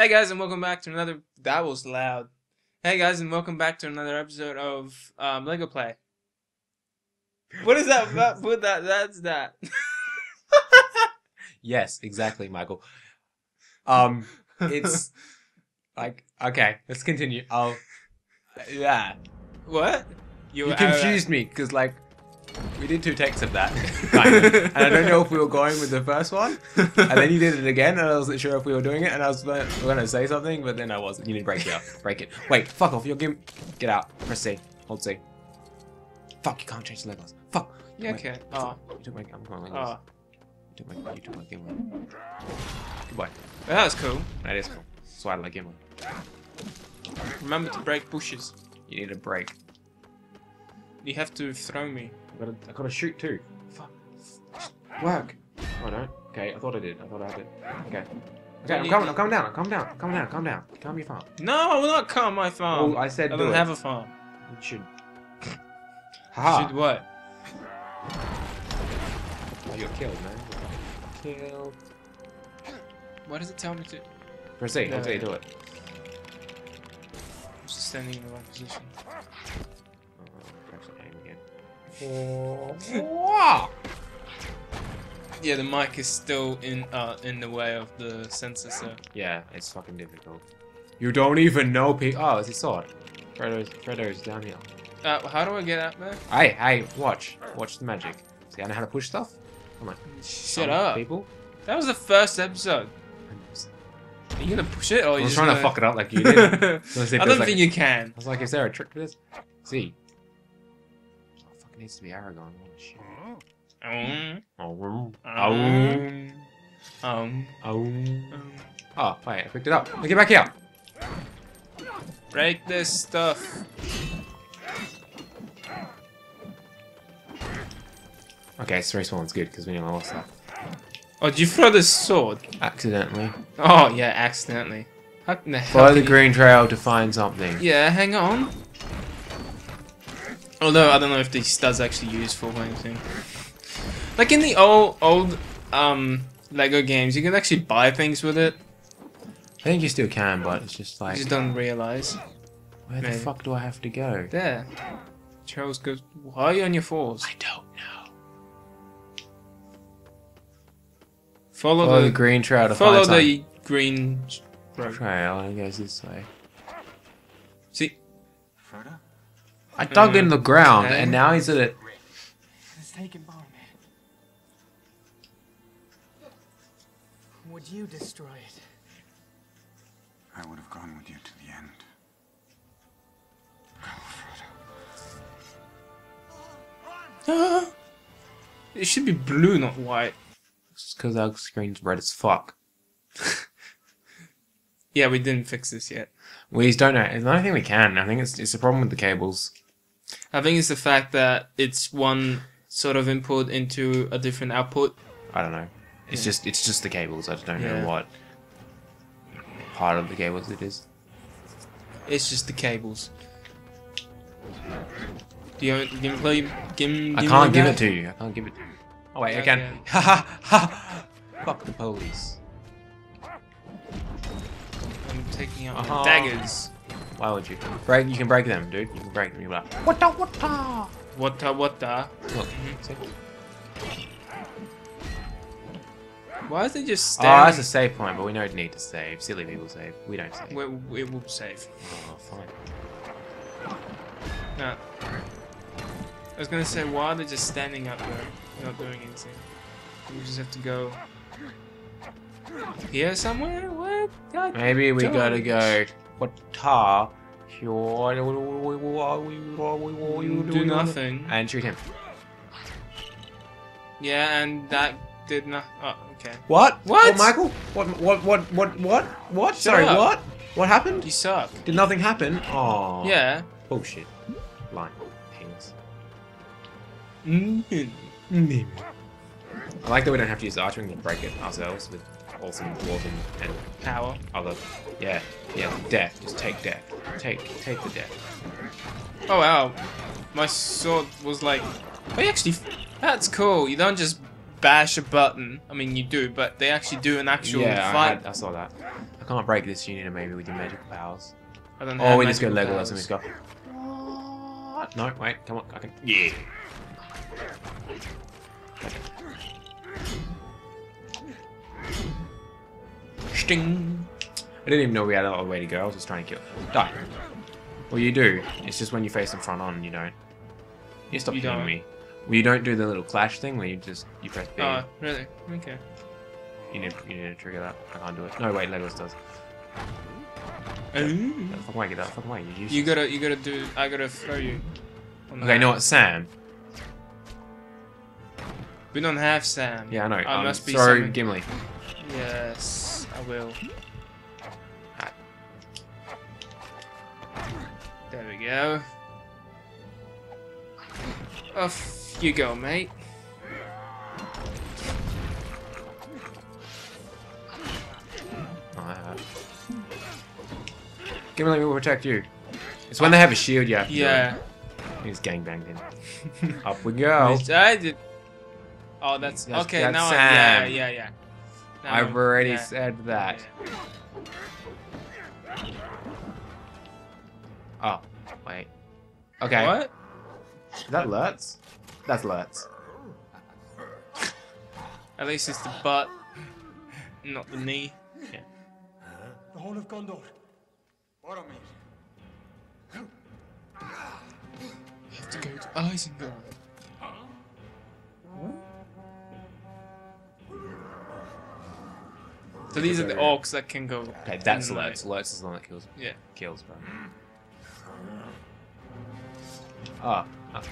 Hey guys, and welcome back to another... That was loud. Hey guys, and welcome back to another episode of Lego Play. What is that? That's that. Yes, exactly, Michael. It's like... Okay, let's continue. Yeah. What? You confused me, because like... We did two takes of that, kind of. And I don't know if we were going with the first one, and then you did it again, and I wasn't sure if we were doing it, and I was going to say something, but then I wasn't. You need to break it up. Break it. Wait, fuck off. You're giving... Get out. Press C. Hold C. Fuck, you can't change the Legolas. Fuck. Yeah, okay. Oh. You took my... I'm going Legolas. You took my Gimli. Goodbye. Well, that was cool. That is cool. That's why I like Gimli. Remember to break bushes. You need a break. You have to throw me. I gotta shoot too. Fuck. Work. Oh, I don't. Okay, I thought I did. I thought I had it. Okay. Okay, I'm coming down. Calm your farm. No, I will not calm my farm. Oh, I said I don't have a farm. You should. Haha. Should what? Oh, you're killed, man. Killed. Why does it tell me to? Proceed. I'll tell you to do it. I'm just standing in the right position. Yeah, the mic is still in the way of the sensor, so... Yeah, it's fucking difficult. You don't even know people. Oh, it's a sword. Fredo's down here. How do I get out there? Hey, watch. Watch the magic. See, I know how to push stuff? Come on. Shut up. People. That was the first episode. Are you gonna push it, or are you just trying to fuck it up like you did. I don't think you can. I was like, is there a trick to this? See. Needs to be Aragon. Oh shit. Oh wait, I picked it up. I'll get back here. Break this stuff. Okay, so race one's good because we need more stuff. Oh, did you throw this sword? Accidentally. Oh yeah, accidentally. How in the hell? Follow the green trail to find something. Yeah, hang on. Although I don't know if these studs actually useful or anything. Like in the old Lego games, you can actually buy things with it. I think you still can, but it's just like you just don't realise. Where the fuck do I have to go? There. Charles goes. Why are you on your fours? I don't know. Follow the green trail to find something. Follow the green trail and it goes this way. See. Frodo? I dug in the ground, and now he's at it. Would you destroy it? I would have gone with you to the end. Go, Frodo. It should be blue, not white. It's because our screen's red as fuck. Yeah, we didn't fix this yet. We don't know. I don't think we can. I think it's a problem with the cables. I think it's the fact that it's one sort of input into a different output. I don't know. It's just the cables. I don't know what part of the cables it is. It's just the cables. Do you I can't give it to you. I can't give it to you. Oh wait, I can. Ha ha ha! Fuck the police. I'm taking out my daggers. Why would you? Break? You can break them, dude. You can break them. You're like, what the? Look. Why is it just staring? Oh, that's a save point, but we don't need to save. Silly people save. We don't save. We will save. Oh, fine. No. I was gonna say, why are they just standing up there, not doing anything? We just have to go. Here somewhere? What? God, maybe we gotta go. What? Ta? Do nothing. And shoot him. Yeah, and that did not. Oh, okay. What? What? What, Michael? What? Sorry, what? What happened? You suck. Did nothing happen? Aww. Yeah. Bullshit. Lying. Pings. I like that we don't have to use the archer and can break it ourselves with awesome dwarven and power. Other, yeah, death. Just take death. Take the death. Oh wow, my sword was like. Oh, you actually, that's cool. You don't just bash a button. I mean, you do, but they actually do an actual fight. I saw that. I can't break this union maybe with your magical powers. I don't know. Oh, we just go Legolas and we just go. What? No, wait, come on. I can. Yeah. Sting. I didn't even know we had a lot of way to go. I was just trying to kill. Die. Well, you do. It's just when you face them front on, you don't. You stop killing me. Well, you don't do the little clash thing where you just press B. Oh, really? Okay. You need to trigger that. I can't do it. No, wait, Legolas does. Get the fuck away! Get the fuck away! You gotta do. I gotta throw you. Okay, no, it's Sam. We don't have Sam. Yeah, I know. I must be throw Gimli. Yes, I will. There we go. Off you go, mate. Gimli will protect you. It's when they have a shield, yeah. Yeah. He's gangbanged in. Up we go. I did. Oh, that's okay. That's now Sam. Yeah. Now I've already said that. Yeah. Oh, wait. Okay. What? Is that Lurtz? That's Lurtz. At least it's the butt, not the knee. Yeah. The whole of Gondor. Boromir. We have to go to Isengard. What? So these are the orcs that can go. Okay, that's Lurtz. Lurtz is the one that kills. Yeah. Kills, bro. Oh.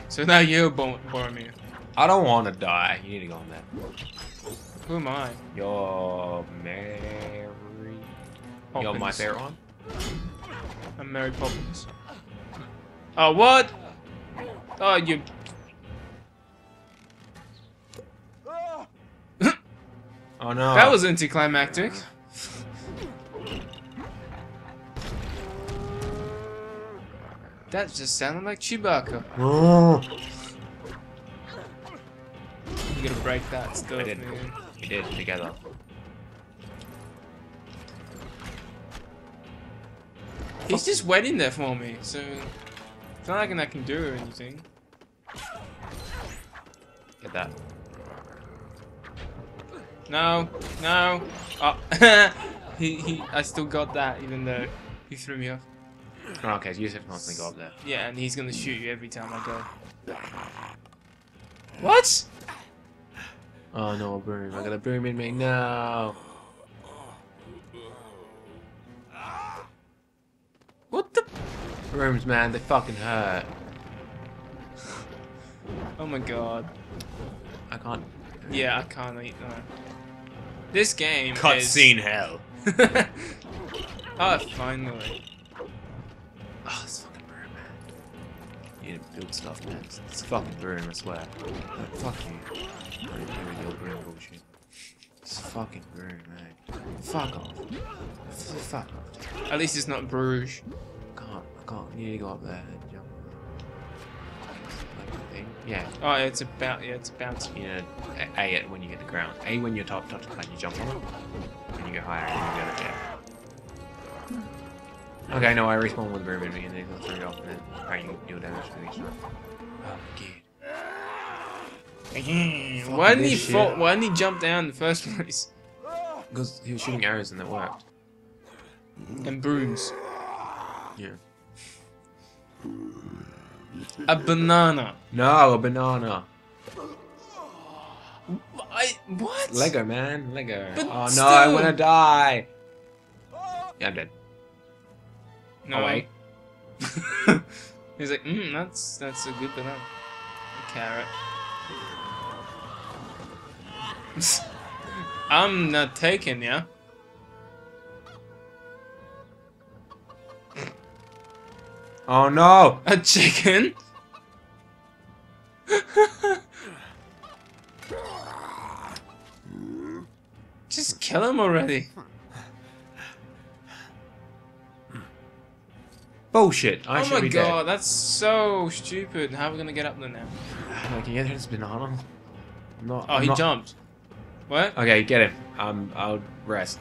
So now you're Boromir. I don't want to die. You need to go on that. Who am I? You're Merry. Poppins. You're my favorite one. I'm Merry Poppins. Oh, what? Oh, you. Oh no. That was anticlimactic. That just sounded like Chewbacca. Oh. You gotta break that stuff, man. We did together. He's just waiting there for me, so it's not like I can do anything. Get that. No, no. Oh. I still got that, even though he threw me off. Oh, okay, so you just have to constantly go up there. Yeah, and he's gonna shoot you every time I go. What? Oh no, a broom. I got a broom in me. No. What the? Brooms, man, they fucking hurt. Oh my god. I can't. Yeah, I can't eat that. This game is. Cutscene hell. Oh, finally. Oh, this fucking broom, man. You need to build stuff, man. It's fucking broom, I swear. Like, fuck you. I don't care with your broom bullshit. It's fucking broom, man. Fuck off. Fuck off. At least it's not Bruges. I can't. You need to go up there and jump. Like the thing. Yeah. Oh, it's about, yeah, it's bouncy. You know, A it when you hit the ground. A when you're top, like you jump on it. When you go higher, you go to there. Okay, no, I respawn with Burman and then I'll throw it off and then I can deal damage to these stuff. Oh, god. Why didn't he jump down in the first place? Because he was shooting arrows and that worked. And brooms. Yeah. A banana. No, a banana. What? Lego, man. Lego. But oh, no, still. I want to die. Yeah, I'm dead. No way. He's like, that's a good banana. A carrot. I'm not taking ya. Oh no! A chicken? Just kill him already. Bullshit! Oh my god, that's so stupid. How are we gonna get up there now? Can you get this banana? Not. Oh, he jumped. What? Okay, get him. I'll rest.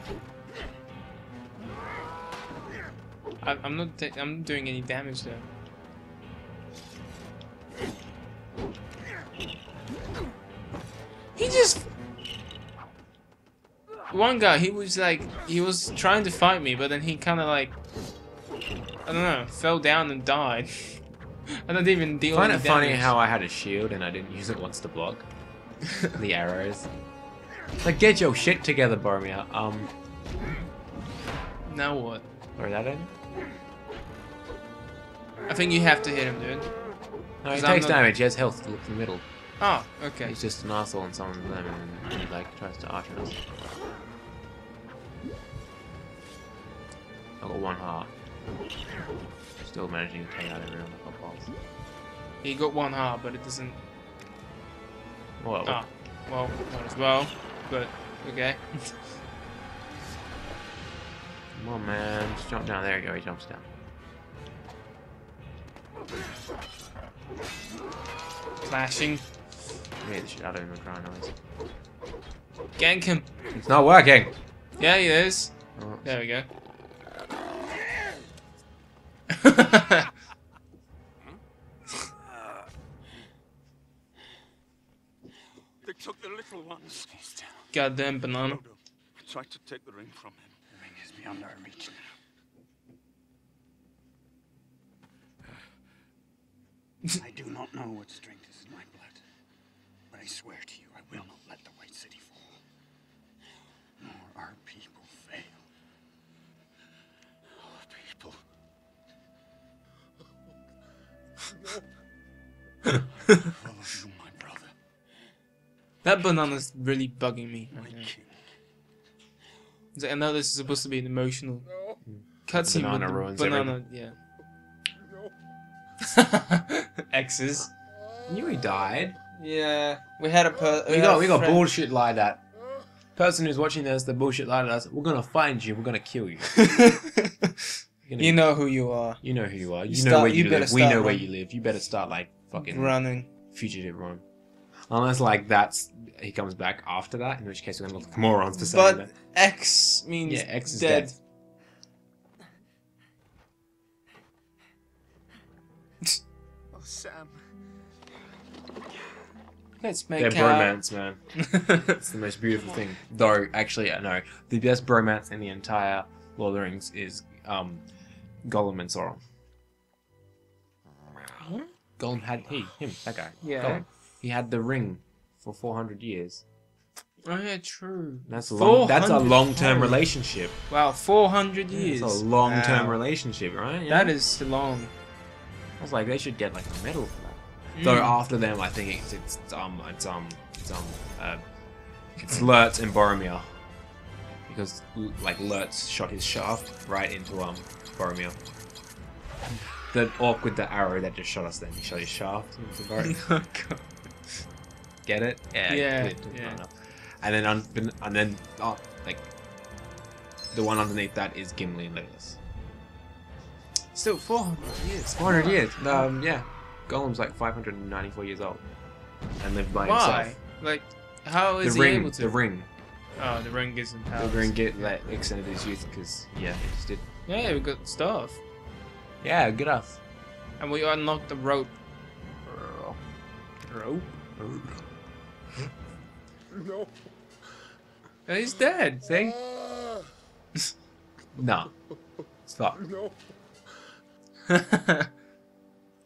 I'm not doing any damage there. He just... One guy, he was like... He was trying to fight me, but then he kind of like... I don't know, fell down and died. I don't even deal with damage. I find it funny how I had a shield and I didn't use it once to block the arrows. Like, get your shit together, Boromir. Now what? Or that in? I think you have to hit him, dude. No, he takes damage. He has health to look in the middle. Oh, okay. He's just an asshole and someone's lemon and he, like, tries to arch us. I got one heart. Still managing to take out everyone with a boss. He got one heart, but it doesn't... Well... Ah, well, not as well, but... Okay. Come on, man. Just jump down. There you go. He jumps down. Flashing. I hate the shit out of him with dry noise. Gank him. It's not working. Yeah, it is. Oh, there we go. They took the little ones. Goddamn banana. I tried to take the ring from him. The ring is beyond our reach now. I do not know what strength is in my blood, but I swear to you, I will not let the White City fall, nor our people fail. Our people. You, my brother. That banana's really bugging me. I know this is supposed to be an emotional cutscene. Banana ruins everything. Yeah. X's. Knew he died. Yeah, we had a we got bullshit like that. Person who's watching this, the bullshit lied to us. We're gonna find you. We're gonna kill you. You know who you are. You know who you are. You know where you live. We know where you live. You better start like fucking running. Fugitive run. Unless like that's he comes back after that, in which case we're gonna look like morons for saying that. But X means yeah, X is dead. Oh Sam. Let's make bromance, man. It's the most beautiful thing. Though actually no, the best bromance in the entire Lord of the Rings is Gollum and Sauron. Huh? Gollum had him, that guy. Yeah. Gollum. He had the ring for 400 years. Oh yeah, true. That's a long-term relationship. Wow, 400 years. That's a long-term relationship, right? Yeah. That is long. I was like, they should get like a medal for that. Mm. Though after them, I think it's Lurtz and Boromir, because like Lurtz shot his shaft right into Boromir. The orc with the arrow that just shot us. Then he shot his shaft into Boromir. Oh, God. Get it? Yeah. Yeah. And then, like, the one underneath that is Gimli and Legolas. Still 400 years. 400 years. Yeah. Gollum's like 594 years old, and lived by himself. Why? Like, how is he able to? The ring. Oh, the ring gives him powers. The ring like extended his youth because he just did. Yeah, we got stuff. Yeah, good enough. And we unlocked the rope. Rope. No. He's dead, see? No. Stop. No.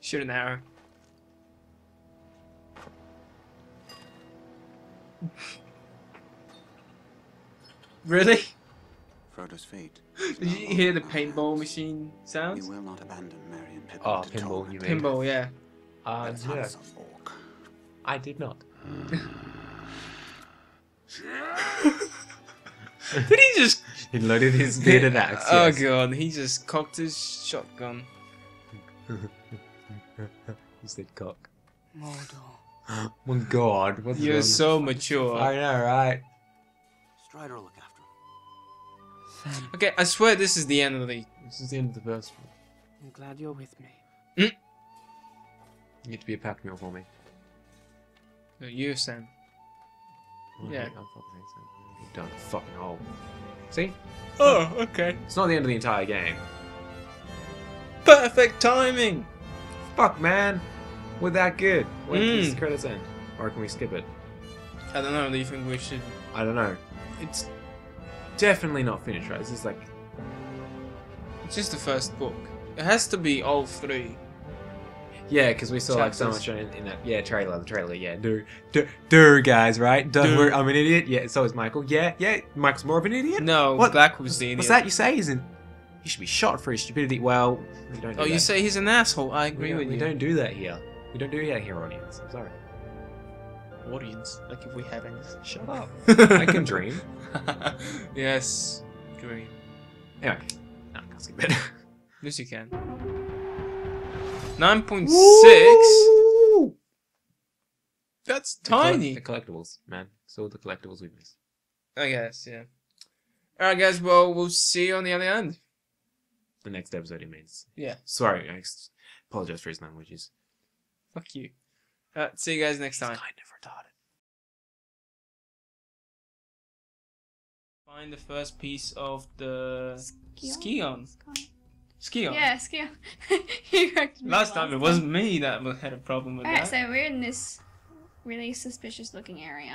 Shoot an arrow. Really? Frodo's fate. Did you hear the paintball machine sounds? You will not abandon Merry and Pippin. Oh, pinball, you mean? Pinball, yeah. Yeah. I did not. Did he just... He loaded his bearded axe. Yes. Oh god, he just cocked his shotgun. He said cock. Mordor. My god, what's You're so mature. I know, right? Strider will look after him. Okay, I swear this is the end of the... This is the end of the first one. I'm glad you're with me. Mm. You need to be a pack mule for me. No, you, Sam. Yeah. Down a fucking hole. See? Oh, okay. It's not the end of the entire game. Perfect timing! Fuck, man. We're that good. When does credits end? Or can we skip it? I don't know. Do you think we should... I don't know. It's definitely not finished, right? This is like... It's just the first book. It has to be all three. Yeah, because we saw chapters. Like so much in that trailer, yeah. Guys, right? Duh, I'm an idiot. Yeah, so is Michael. Yeah, yeah. Michael's more of an idiot. No, what? Black was the idiot. What's that you say? He should be shot for his stupidity. Well, we don't do that. You say he's an asshole. I agree with you. We don't do that here. We don't do that here, audience. I'm sorry. Audience? Like if we have any... Shut up. I can dream. Yes. Dream. Anyway. No, I can't skip it. Yes, you can. 9.6? That's tiny! The collectibles, man. It's all the collectibles we missed. I guess, yeah. Alright guys, well, we'll see you on the other end. The next episode, it means. Yeah. Sorry, I apologize for his languages. Fuck you. See you guys next time. He's kind of retarded. Find the first piece of the... Skion. Skion. Yeah, Skion. Last time it wasn't me that had a problem with that. Alright, so we're in this really suspicious looking area.